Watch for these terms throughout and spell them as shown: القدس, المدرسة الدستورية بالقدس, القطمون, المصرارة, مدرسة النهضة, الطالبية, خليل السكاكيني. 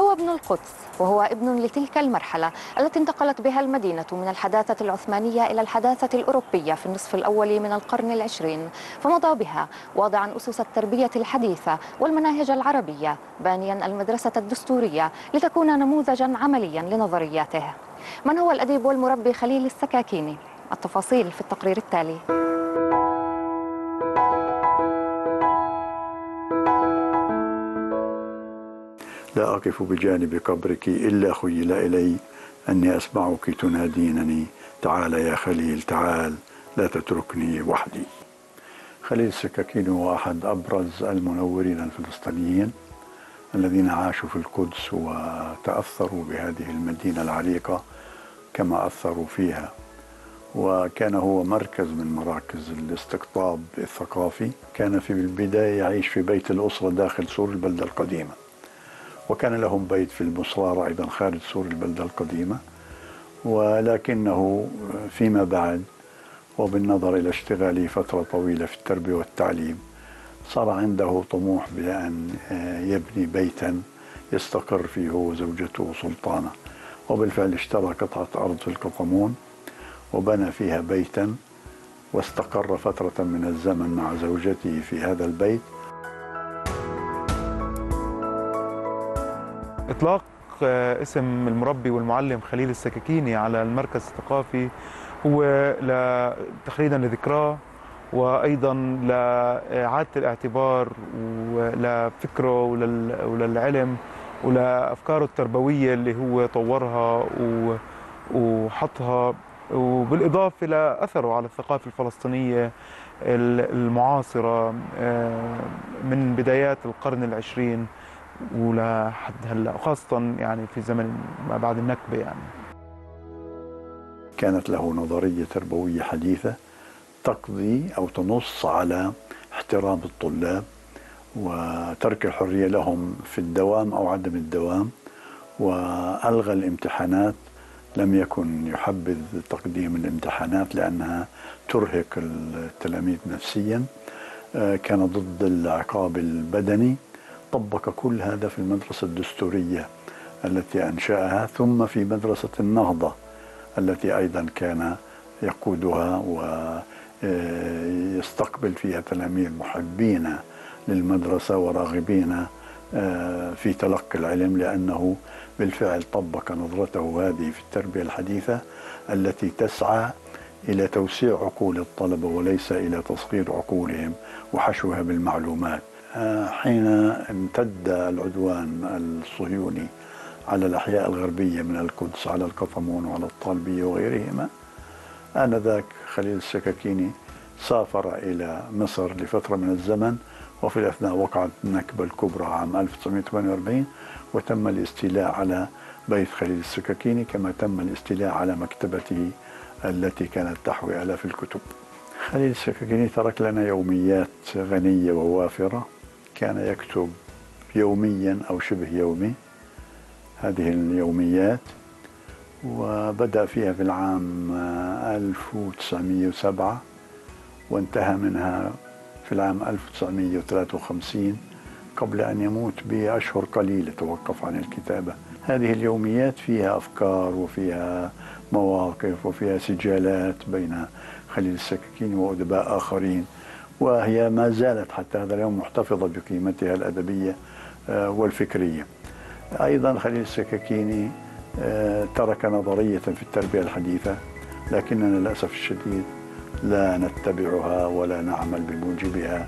هو ابن القدس، وهو ابن لتلك المرحلة التي انتقلت بها المدينة من الحداثة العثمانية إلى الحداثة الأوروبية في النصف الأول من القرن العشرين، فمضى بها واضعا أسس التربية الحديثة والمناهج العربية، بانيا المدرسة الدستورية لتكون نموذجا عمليا لنظرياته. من هو الأديب والمربي خليل السكاكيني؟ التفاصيل في التقرير التالي. لا أقف بجانب قبرك إلا خيل إلي أني أسمعك تنادينني، تعال يا خليل تعال لا تتركني وحدي. خليل السكاكيني هو أحد أبرز المنورين الفلسطينيين الذين عاشوا في القدس وتأثروا بهذه المدينة العريقة كما أثروا فيها، وكان هو مركز من مراكز الاستقطاب الثقافي. كان في البداية يعيش في بيت الأسرة داخل سور البلدة القديمة، وكان لهم بيت في المصرارة أيضا خارج سور البلدة القديمة، ولكنه فيما بعد وبالنظر إلى اشتغاله فترة طويلة في التربية والتعليم صار عنده طموح بأن يبني بيتا يستقر فيه وزوجته سلطانة، وبالفعل اشترى قطعة أرض في القطمون وبنى فيها بيتا واستقر فترة من الزمن مع زوجته في هذا البيت. إطلاق اسم المربي والمعلم خليل السكاكيني على المركز الثقافي هو تخليدا لذكراه، وأيضا لإعادة الاعتبار ولفكره وللعلم ولأفكاره التربوية اللي هو طورها وحطها، وبالإضافة لأثره على الثقافة الفلسطينية المعاصرة من بدايات القرن العشرين ولحد هلا، خاصة يعني في زمن ما بعد النكبة. يعني كانت له نظرية تربوية حديثة تقضي أو تنص على احترام الطلاب وترك الحرية لهم في الدوام أو عدم الدوام، وألغى الامتحانات، لم يكن يحبذ تقديم الامتحانات لأنها ترهق التلاميذ نفسيا، كان ضد العقاب البدني. طبق كل هذا في المدرسة الدستورية التي أنشأها، ثم في مدرسة النهضة التي أيضا كان يقودها ويستقبل فيها تلاميذ محبين للمدرسة وراغبين في تلقي العلم، لأنه بالفعل طبق نظرته هذه في التربية الحديثة التي تسعى إلى توسيع عقول الطلبة وليس إلى تصغير عقولهم وحشوها بالمعلومات. حين امتد العدوان الصهيوني على الأحياء الغربية من القدس على القطمون وعلى الطالبية وغيرهما، آنذاك خليل السكاكيني سافر إلى مصر لفترة من الزمن، وفي الأثناء وقعت النكبة الكبرى عام 1948 وتم الاستيلاء على بيت خليل السكاكيني، كما تم الاستيلاء على مكتبته التي كانت تحوي آلاف الكتب. خليل السكاكيني ترك لنا يوميات غنية ووافرة، كان يكتب يوميا أو شبه يومي هذه اليوميات، وبدأ فيها في العام 1907 وانتهى منها في العام 1953 قبل أن يموت بأشهر قليلة، توقف عن الكتابة. هذه اليوميات فيها أفكار وفيها مواقف وفيها سجالات بين خليل السكاكيني وأدباء آخرين، وهي ما زالت حتى هذا اليوم محتفظة بقيمتها الأدبية والفكرية. أيضا خليل السكاكيني ترك نظرية في التربية الحديثة لكننا للأسف الشديد لا نتبعها ولا نعمل بموجبها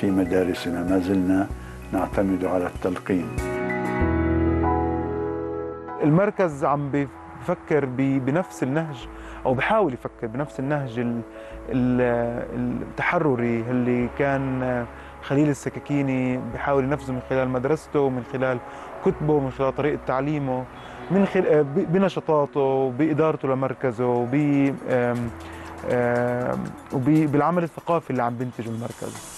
في مدارسنا، ما زلنا نعتمد على التلقين. المركز عم بفكر بنفس النهج أو بحاول يفكر بنفس النهج التحرري اللي كان خليل السكاكيني بحاول ينفذه من خلال مدرسته، من خلال كتبه، من خلال طريقة تعليمه، من خلال بنشاطاته، بإدارته لمركزه، وبالعمل الثقافي اللي عم بينتجه المركز.